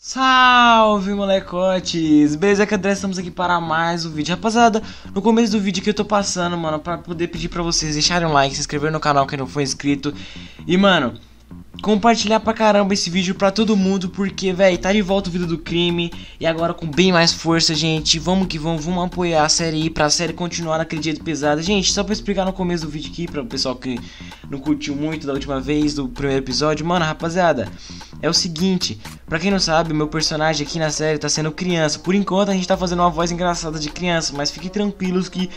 Salve, molecotes! Beleza, que André, estamos aqui para mais um vídeo. Rapaziada, no começo do vídeo que eu tô passando, mano, pra poder pedir pra vocês deixarem um like, se inscrever no canal quem não for inscrito. E, mano, compartilhar pra caramba esse vídeo pra todo mundo, porque, velho, tá de volta o vídeo do crime. E agora com bem mais força, gente. Vamos que vamos, vamos apoiar a série aí, pra série continuar naquele jeito pesado. Gente, só pra explicar no começo do vídeo aqui, pra o pessoal que não curtiu muito da última vez, do primeiro episódio. Mano, rapaziada, é o seguinte, pra quem não sabe, meu personagem aqui na série tá sendo criança. Por enquanto a gente tá fazendo uma voz engraçada de criança, mas fiquem tranquilos que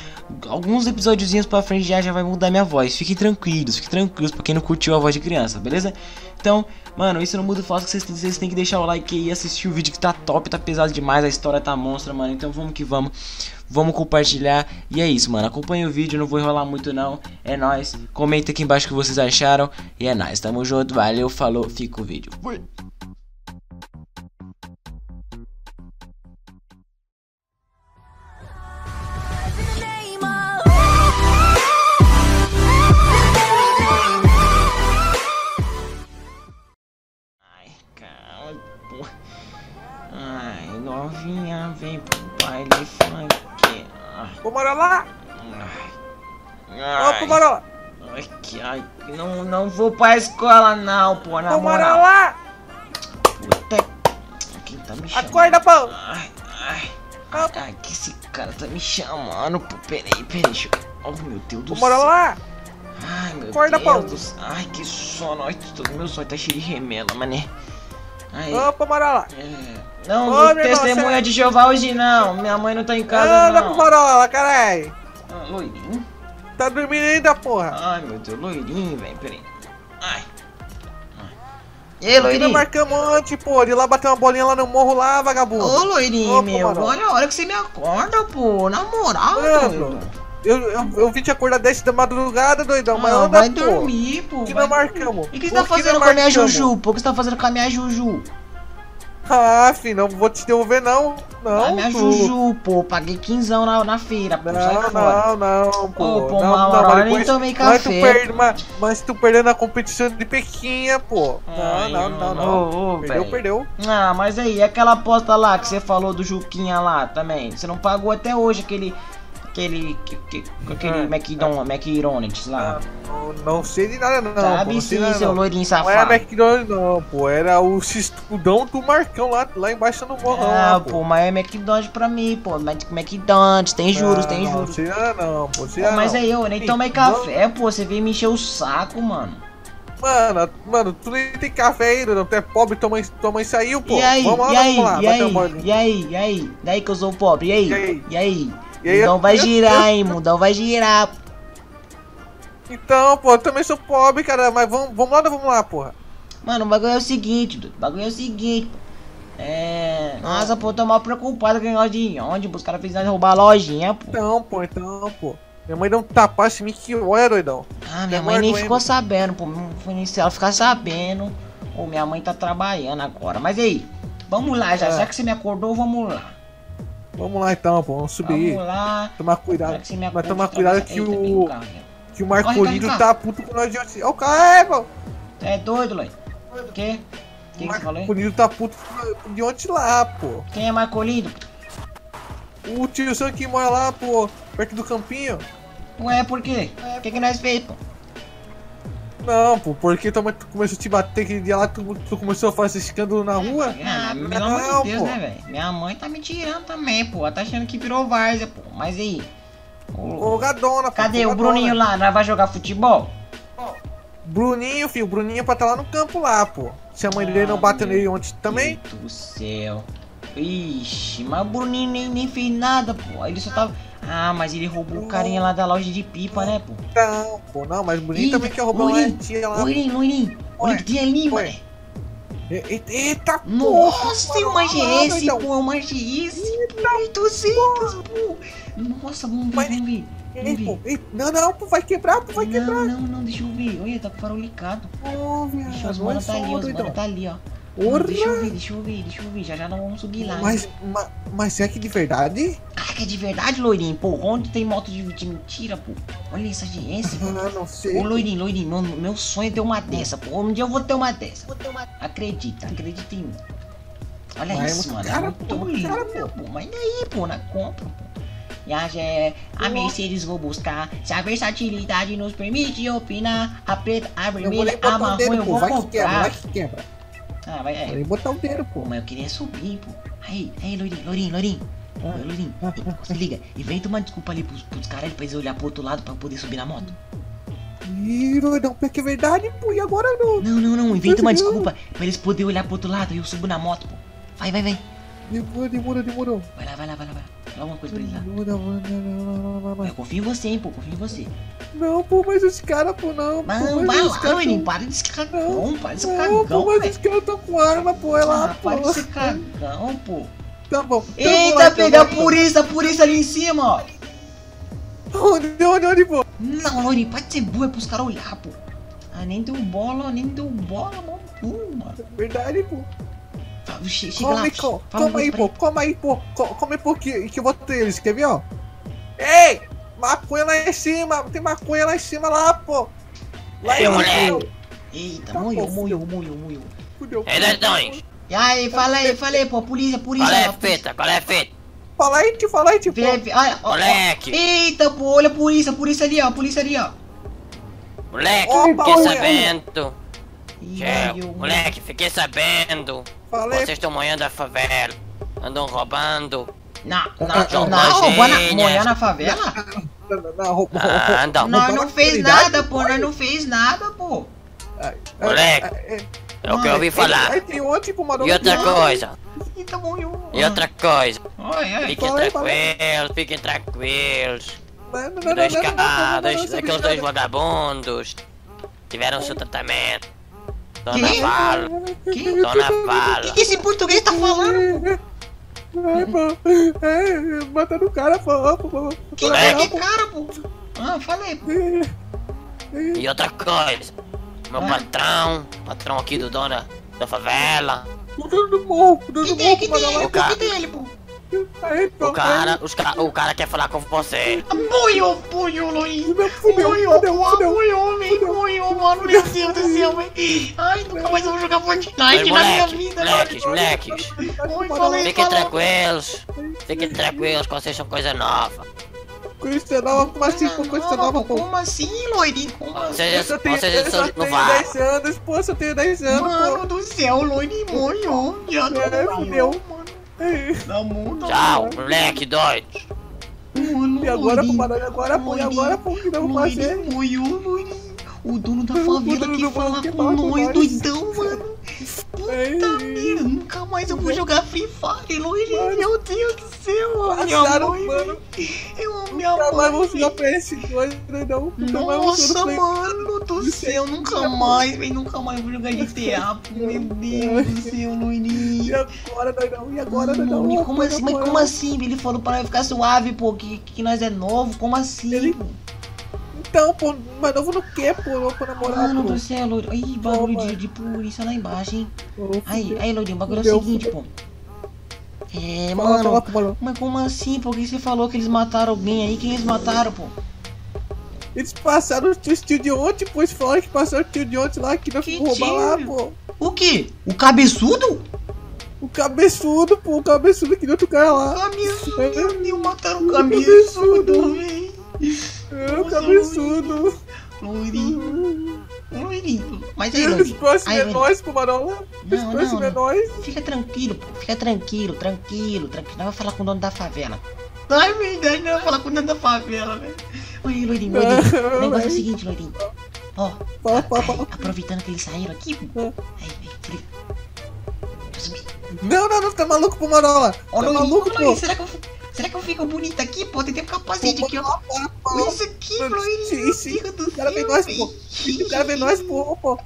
alguns episódiozinhos pra frente já vai mudar minha voz. Fiquem tranquilos pra quem não curtiu a voz de criança, beleza? Então, mano, isso não muda o fato que vocês têm que deixar o like aí e assistir o vídeo que tá top, tá pesado demais, a história tá monstra, mano. Então vamos que vamos, vamos compartilhar. E é isso, mano, acompanha o vídeo, não vou enrolar muito não, é nóis. Comenta aqui embaixo o que vocês acharam e é nóis, tamo junto, valeu, falou, fica o vídeo. Fui! Novinha, vem pro baile funk. Ô, bora lá! Ai, ô, bora lá! Ai, não vou pra escola não, pô, na moral. Bora lá! Puta, quem tá me chamando? Acorda, pô! Ai, que esse cara tá me chamando, pô. Peraí, deixa eu... Oh, meu Deus do céu. Bora lá! Ai, meu acorda, Deus pô. Ai, que sono. Todo meu sonho tá cheio de remela, mané. Aí. Opa, bora lá! É. Não, ô, vou testemunha irmão, de Jeová hoje não, minha mãe não tá em casa anda não. Anda bora lá, caralho! Ah, loirinho? Tá dormindo ainda, porra! Ai, meu Deus, loirinho, velho, peraí. Ai. Ei, loirinho! Ainda marcamos ontem, pô, de lá bater uma bolinha lá no morro lá, vagabundo! Ô, loirinho, opa, meu, mano. Olha a hora que você me acorda, pô, na moral, mano. Eu vim te acordar 10 da madrugada, doidão, mas anda, vai dormir, pô. Que vai... não marcamos. E o que você tá fazendo com a minha Juju? Pô, o que você tá fazendo com a minha Juju? Ah, filho, não vou te devolver, não. Não, a minha pô. Juju, pô, paguei 15ão na feira, pô. Não, pô. Ô, pô, não, hora nem tomei café. Mas tu perdendo a competição de pequinha, pô. Ai, não. Perdeu. Ah, mas aí, aquela aposta lá que você falou do Juquinha lá também. Você não pagou até hoje aquele McDonald's lá. Não sei de nada não. Sabe pô, sim, nada, seu não. Loirinho safado. Não era McDonald's não, pô. Era o cistudão do Marcão lá embaixo no morrão. Ah, pô, mas é McDonald's pra mim, pô. McDonald's, tem juros, tem juros. Não sei nada não, pô. Mas aí eu nem tomei café, pô. Você veio me encher o saco, mano. Mano, tu nem tem café ainda, não. Tu é pobre, tua mãe saiu, pô. E aí? Daí que eu sou pobre, e aí? Mundão vai girar, hein, mundão vai girar. Então, pô, eu também sou pobre, cara, mas vamos lá, porra. Mano, o bagulho é o seguinte, dude, Nossa, pô, tô mal preocupado com a lojinha. Onde os caras fizeram roubar a lojinha, pô. Então, pô. Minha mãe deu um tapaço em mim que olha, doidão. Ah, minha mãe nem ficou sabendo, pô. Não foi nem se ela ficar sabendo. Pô, minha mãe tá trabalhando agora. Mas aí, vamos lá, já que você me acordou, vamos lá. Vamos lá então, pô, vamos subir. Vamos lá. Tomar cuidado. Mas tomar cuidado que o. Que o Marcolino tá puto com nós de ontem. Ó o carro, pô! É doido, Loi. O quê? O Marcolino tá puto de ontem lá, pô. Quem é Marcolino? O tio seu que mora lá, pô, perto do campinho. Ué, por quê? O que nós fez, pô? Não, pô, porque tu começou a te bater aquele dia lá, tu começou a fazer escândalo na rua? Ah, pelo amor de Deus, pô. Né, velho? Minha mãe tá me tirando também, pô. Ela tá achando que virou várzea, pô. Mas aí? Ô, gadona, pô. Cadê o Bruninho lá? Nós vai jogar futebol? Bruninho, filho. Bruninho é pra tá lá no campo lá, pô. Se a mãe dele não bateu nele ontem também? Meu Deus do céu. Ixi, mas o Bruninho nem fez nada, pô. Ele só tava... Ah, mas ele roubou o carinha lá da loja de pipa, né, pô? Não, mas o Bruninho também quer roubar uma tia lá. Loirinho, olha que tinha ali, mano. Eita, pô! Nossa, eu manjei esse, pô, eu manjei esse, pô, 800, pô! Nossa, vamos ver. Não, pô, vai quebrar, pô, vai quebrar. Não, deixa eu ver. Olha, tá farolicado. Ô, minha Deus, os mano tá ali, ó. Orra. Deixa eu ver, já não vamos subir lá. Mas será que é de verdade? Ah, que é de verdade, Loirinho? Pô, onde tem moto de mentira, pô? Olha essa agência, pô. Não sei. Ô, Loirinho, meu sonho é ter uma dessa, pô. Um dia eu vou ter uma dessa. Acredita em mim. Olha mas isso, mano. Cara, é muito cara, lindo, pô. Mas e aí, pô, na compra, pô. E a Gé, a Mercedes vou buscar. Se a versatilidade nos permite opinar, a preta, a vermelha, a marrom, eu vou comprar. Vai que quebra. Ah, vai, é. Vou botar o dedo, pô. Mas eu queria subir, pô. Aí, Lourinho. Ô, Lourinho, se liga. Inventa uma desculpa ali pros caras pra eles olharem pro outro lado pra poder subir na moto. Ih, Lourão, porque é verdade, pô, e agora não? Não, inventa uma desculpa pra eles poderem olhar pro outro lado e eu subo na moto, pô. Vai. Demorou. Vai lá. Dá alguma coisa pra eles lá. Não. Eu confio em você, hein, pô, Não, pô, mas esse cara, pô, não. Mano, vai lá, Lourinho, para de ser cagão, pô, mas esse cara tá com arma, pô, é lá, pô. Para de ser cagão, pô. Tá bom. Eita, pega a polícia ali em cima, ó. Onde, pô? Não, Lourinho, pode ser burro, é pros caras olhar, pô. Ah, nem deu bola, mano. Verdade, pô. Chega lá, Come aí, pô, que eu boto eles, quer ver, ó? Ei, maconha lá em cima, tem maconha lá em cima, lá, pô. Lá em cima. Eita, morreu. É doidões. E aí, fala aí, pô, polícia. Qual é a feta? Fala aí, tio. Moleque. Eita, pô, olha a polícia ali, ó, Moleque, fiquei sabendo. Moleque, fiquei sabendo. Vocês estão moendo a favela, andam roubando. Moer na favela? Não, nós não fez nada, pô, Moleque, é o que eu ouvi falar. E outra coisa. Fiquem tranquilos. Aqueles dois vagabundos tiveram seu tratamento. Tô na vala. O que esse português tá falando? Matando o cara, pô. Que cara, pô? Ah, falei, pô. E outra coisa. Meu patrão aqui do dono da favela. O dono do morro, o que dele, pô? O cara quer falar com você. Moio, mano, meu Deus do céu, velho. Ai, nunca mais eu vou jogar Fortnite na minha vida. Moleques. Fiquem tranquilos, que vocês são coisa nova. Coisa nova, pô. Como assim, Loirinho? Eu só tenho 10 anos, pô, Mano do céu, Loirinho, moio. Tchau, moleque doido. E agora, pô, o que eu vou fazer? O dono da favela que fala com nós, doidão, mano. Puta merda, nunca mais eu vou jogar Free Fire, Loirinho. Meu Deus do céu, mano. Eu amo minha mãe. Nunca mais vou jogar PS2, doidão. Nossa, mano do céu, nunca mais vou jogar GTA, pô. Meu Deus do céu, Loirinho. E agora, doidão? Como assim? Ele falou pra ficar suave, pô, que nós é novo. Como assim, pô? Então, pô, mas novo no que, pô? Novo namorado. Mano do céu, Loirinho. Ih, bagulho de polícia lá embaixo, hein? Aí, Loirinho, o bagulho é o seguinte, pô. É, mano. Mas como assim, pô? Porque você falou que eles mataram alguém aí? Quem eles mataram, pô? Eles passaram o tio de ontem, pô. Eles falaram que passaram o tio de ontem lá, que nós fomos roubar lá, pô. O quê? O cabeçudo? O cabeçudo, pô. O cabeçudo que deu outro cara lá. O cabeçudo, meu. Mataram o cabeçudo, velho. É, cabeçudo. Loirinho. Mas aí, Loirinho. Os próximos é nóis. Fica tranquilo. Nós vamos falar com o dono da favela. Ai, verdade, nós vamos falar com o dono da favela, velho. Aí, Loirinho. O negócio é o seguinte, Loirinho. Ó, aproveitando que eles saíram aqui. Aí, Não, tá maluco, pô, Marola. Tá maluco, pô. Será que eu fico bonita aqui, pô? Tentei ficar capacete aqui, ó. Isso aqui, Loirinho. O cara vem nós, pô.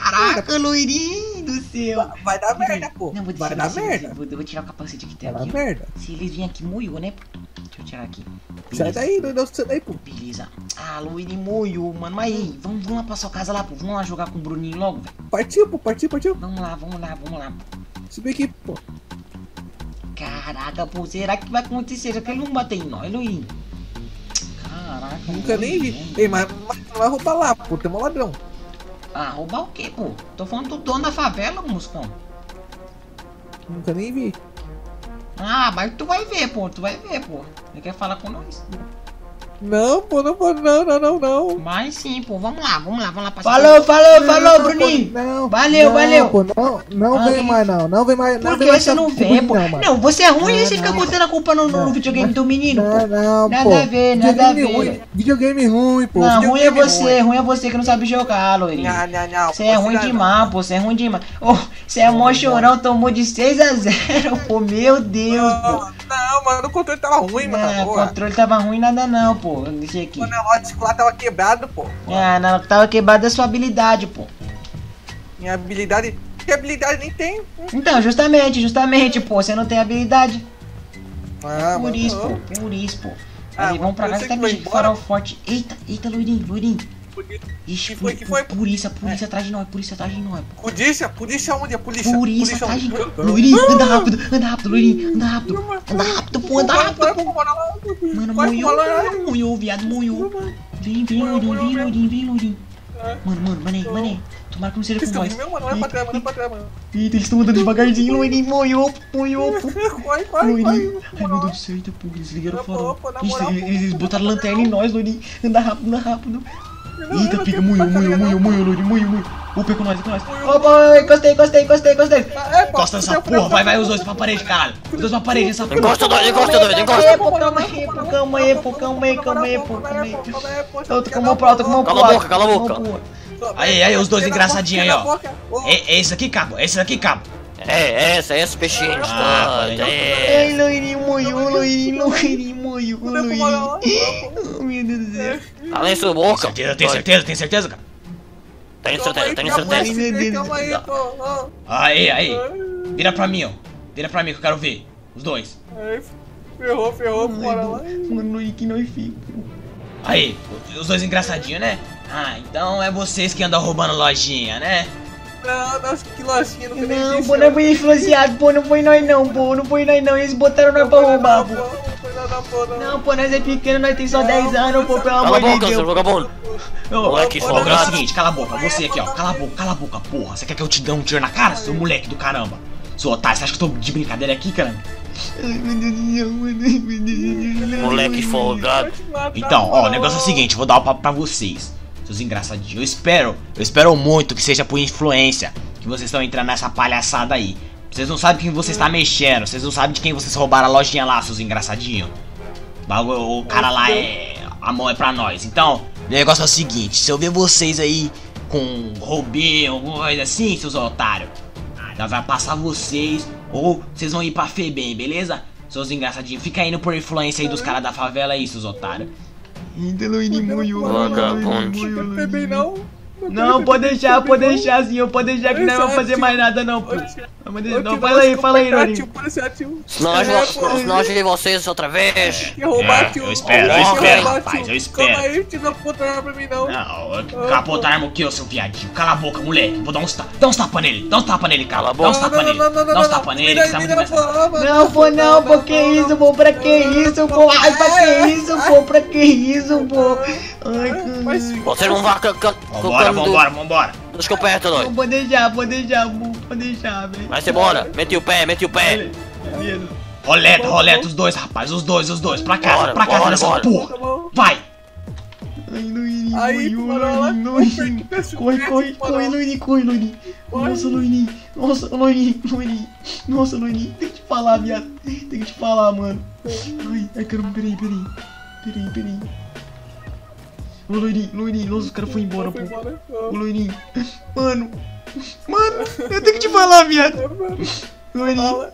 Caraca, Loirinho do céu. Vai dar merda, pô. Não, vai dar merda. Vou tirar o capacete aqui dela. Vai dar merda. Se eles virem aqui, moiou, né? Deixa eu tirar aqui. Beleza. Sai daí, pô. Beleza. Ah, Loirinho moiou, mano. Mas aí, vamos lá pra sua casa lá, pô. Vamos lá jogar com o Bruninho logo, velho. Partiu, pô. Vamos lá. Subi aqui, pô. Caraca, pô, será que vai acontecer? Será que ele não bateu em nós, Loirinho? Caraca. Nunca nem vi. Ei, mas vai roubar lá, pô, tem um ladrão. Ah, roubar o quê, pô? Tô falando do dono da favela, Muscão. Nunca nem vi. Ah, mas tu vai ver, pô. Tu vai ver, pô. Ele quer falar com nós? Não, pô. Não, pô. Não, não, não, não. Mas sim, pô. Vamos lá, vamos lá. Vamos lá. Falou, falou, falou, Bruninho. Não, valeu, não, valeu. Pô, não, não vem mais, não. Não vem mais. Por que você não vem, pô? Não, você é ruim e você fica botando a culpa no videogame do menino, pô. Não, não, pô. Nada a ver, nada a ver. Videogame ruim, pô. Não, ruim é você. Ruim é você que não sabe jogar, loirinho. Não, não, não. Você é ruim demais, pô. Você é ruim demais. Ô, você é mó chorão. Tomou de 6-0, pô. Meu Deus, pô. Não, mano. O controle tava ruim, mano. O controle tava ruim, nada não. Pô, deixa aqui. O negócio lá tava quebrado, pô. Ah, não, tava quebrado a sua habilidade, pô. Minha habilidade? Que habilidade nem tem? Então, justamente, justamente, pô. Você não tem habilidade. Ah, por isso, pô, por isso, pô. Ah, aí, vamos pra casa, tá aqui, farol forte. Eita, eita, loirinho, loirinho. Ixi, que foi? Polícia atrás de nós, polícia atrás de nós, pô. Polícia? Polícia onde? A polícia? Polícia atrás de nós. Loirinho, anda rápido, loirinho, anda rápido. Anda rápido, pô, anda rápido, pô. Mano, moiou, viado, moiou. Vem, loirinho, vem, loirinho, vem, loirinho. Mano, mané. Tomara que não seja com nós. Olha pra trás, mano, olha pra trás, mano. Eita, eles estão andando devagarzinho, loirinho, moiou, pô. Loirinho. Ai, meu Deus do céu, eita, pô, eles ligaram o farol. Eles botaram lanterna em nós, loirinho. Anda rápido, anda rápido. Eita, pica, moiou, loirinho, moiou. Ô, pegou nós, Opa, encostei. Encosta essa porra, vai os dois pra parede, cara. Os dois pra parede, essa porra. Encosta dois. Calma aí, pô. Tô com a mão pro alto. Cala a boca. Aí, os dois engraçadinhos aí, ó. É esse aqui, cabo, esse peixinho. Ai, loirinho, moiou. Meu Deus do céu. Além sua boca. Tem certeza, cara? Tenho certeza. Aí. Vira pra mim que eu quero ver. Os dois. Ferrou, bora lá. Mano, e que nós fica. Aí, os dois engraçadinhos, né? Ah, então é vocês que andam roubando lojinha, né? Não, que lojinha, não tem nem isso. Não, pô, não foi influenciado, pô, não foi nós não. Eles botaram nós pra roubar, pô. Não, pô, nós é pequeno, nós tem só 10 anos, pô, pelo amor de Deus. Cala a boca, seu moleque, só é o seguinte, cala a boca, você aqui, ó, cala a boca, porra. Você quer que eu te dê um tiro na cara, seu moleque do caramba? Seu otário, você acha que eu tô de brincadeira aqui, caramba? Moleque folgado. Então, ó, o negócio é o seguinte, vou dar o papo pra vocês, seus engraçadinhos. Eu espero muito que seja por influência que vocês estão entrando nessa palhaçada aí. Vocês não sabem quem vocês tá mexendo, vocês não sabem de quem vocês roubaram a lojinha lá, seus engraçadinhos. O cara lá é... a mão é pra nós. Então, o negócio é o seguinte, se eu ver vocês aí com roubinho, alguma coisa assim, seus otários, nós vamos passar vocês, ou vocês vão ir pra Febem, beleza? Seus engraçadinhos, fica indo por influência aí dos caras da favela aí, seus otários. Não, pode deixar, que não vamos fazer mais nada não, pô. Não, fala aí, Loirinho. Se nós de vocês outra vez. Eu espero, rapaz, eu espero. Calma aí, não aponta a arma pra mim não. Não, aponta a arma o que, ô seu viadinho? Cala a boca, moleque, vou dar uns tapas. Dá uns tapas nele, cara. Dá uns tapas nele. Não, pô, que isso, pô, pra que isso, pô. Você não vai Vambora. Deixa eu perto, doido. Vou deixar, velho. Vai-se embora, mete o pé. Roleta, os dois, rapaz, os dois. Pra casa dessa porra. Vai. Ai, Luirinho. Corre, Luirinho. Nossa, Luirinho. Tem que te falar, mano. Ai, caramba, peraí. Loirinho, nossa, o cara foi embora, pô. O Loirinho. Mano, eu tenho que te falar, viado. Loirinho,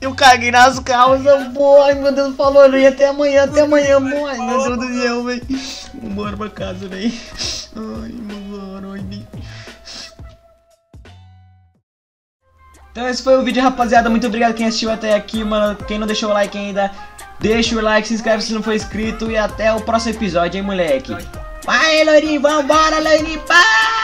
eu caguei nas calças, pô. Ai, meu Deus, falou, Loirinho, até amanhã, pô. Ai, meu Deus do céu, velho. Vambora pra casa, velho. Ai, mano, Loirinho. Então esse foi o vídeo, rapaziada. Muito obrigado quem assistiu até aqui, mano. Quem não deixou o like ainda, deixa o like, se inscreve se não for inscrito. E até o próximo episódio, hein, moleque. Vai, Loirinho, vambora, Loirinho, pá!